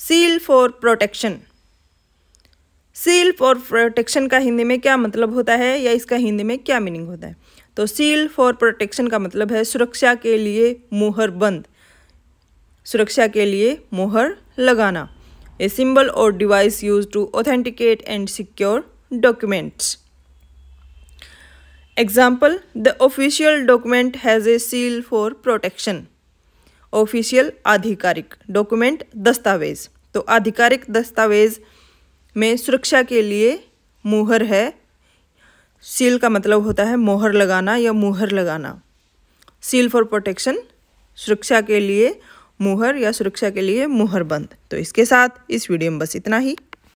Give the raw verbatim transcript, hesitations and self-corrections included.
Seal for protection. Seal for protection का हिंदी में क्या मतलब होता है या इसका हिंदी में क्या मीनिंग होता है? तो सील फॉर प्रोटेक्शन का मतलब है सुरक्षा के लिए मुहर बंद, सुरक्षा के लिए मुहर लगाना। ए सिंबल और device use to authenticate and secure documents. Example, the official document has a seal for protection. Official आधिकारिक, डॉक्यूमेंट दस्तावेज, तो आधिकारिक दस्तावेज में सुरक्षा के लिए मुहर है। सील का मतलब होता है मोहर लगाना या मुहर लगाना। सील फॉर प्रोटेक्शन सुरक्षा के लिए मुहर या सुरक्षा के लिए मुहर बंद। तो इसके साथ इस वीडियो में बस इतना ही।